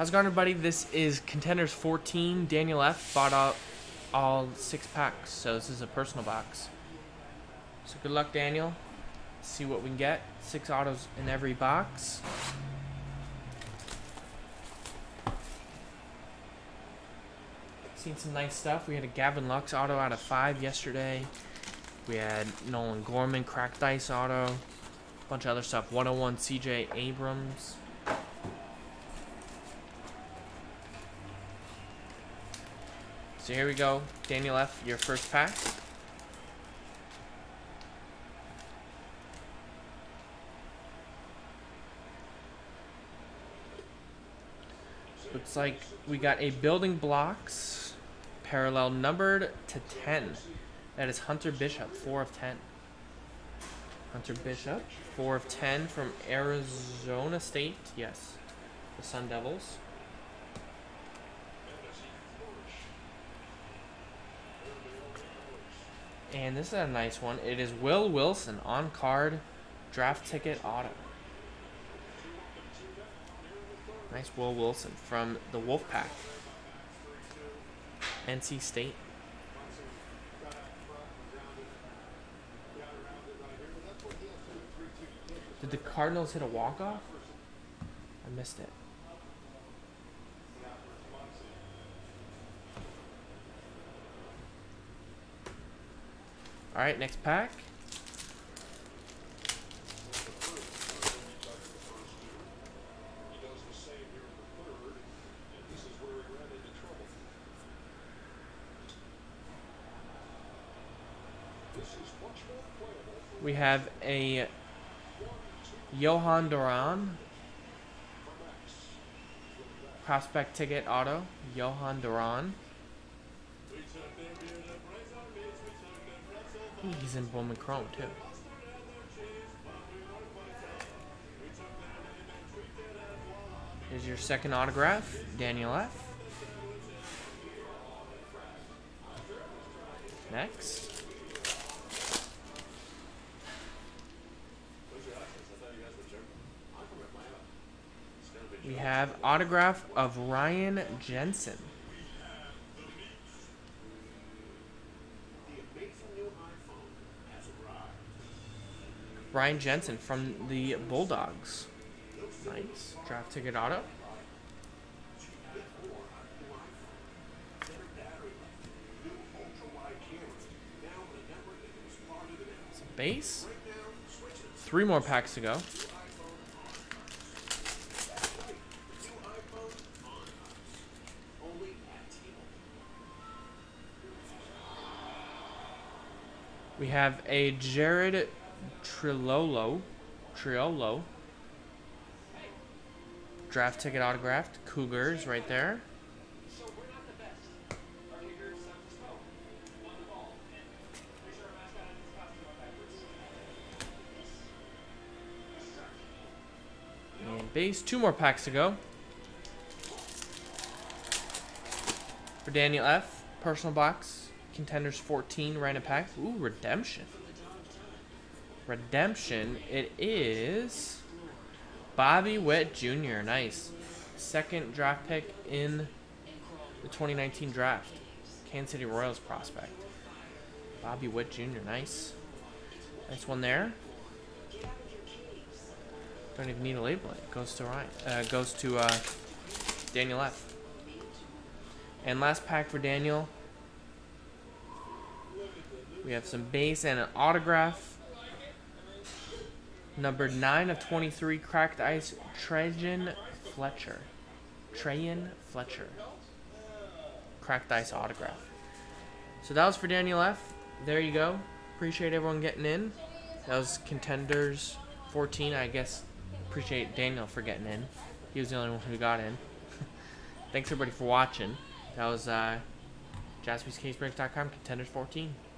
How's it going, everybody? This is Contenders 14. Daniel F. bought out all 6 packs, so this is a personal box. So good luck, Daniel. Let's see what we can get. 6 autos in every box. Seen some nice stuff. We had a Gavin Lux auto out of 5 yesterday. We had Nolan Gorman cracked ice auto. A bunch of other stuff. 101 CJ Abrams. So here we go. Daniel F., your first pack. Looks like we got a building blocks parallel numbered to 10. That is Hunter Bishop, 4 of 10. Hunter Bishop, 4 of 10 from Arizona State. Yes, the Sun Devils. And this is a nice one. It is Will Wilson on card, draft ticket auto. Nice Will Wilson from the Wolfpack, NC State. Did the Cardinals hit a walk-off? I missed it. All right, next pack. We have a Johan Duran prospect ticket auto. Johan Duran. He's in Bowman Chrome too. Here's your second autograph, Daniel F. Next. We have autograph of Ryan Jensen. Ryan Jensen from the Bulldogs. Nice. Draft ticket auto. It's a base. 3 more packs to go. We have a Jared Triolo draft ticket autographed Cougars right there. And base, 2 more packs to go. For Daniel F., personal box. Contenders 14 random pack. Ooh, redemption. Redemption. It is Bobby Witt Jr. Nice. 2nd draft pick in the 2019 draft. Kansas City Royals prospect. Bobby Witt Jr. Nice. Nice one there. Don't even need to label it. Goes to Ryan. Goes to Daniel F. And last pack for Daniel. We have some base and an autograph. Number 9 of 23, cracked ice, Trajan Fletcher. Trajan Fletcher. Cracked ice autograph. So that was for Daniel F. There you go. Appreciate everyone getting in. That was Contenders 14, I guess. Appreciate Daniel for getting in. He was the only one who got in. Thanks, everybody, for watching. That was JaspysCaseBreaks.com, Contenders 14.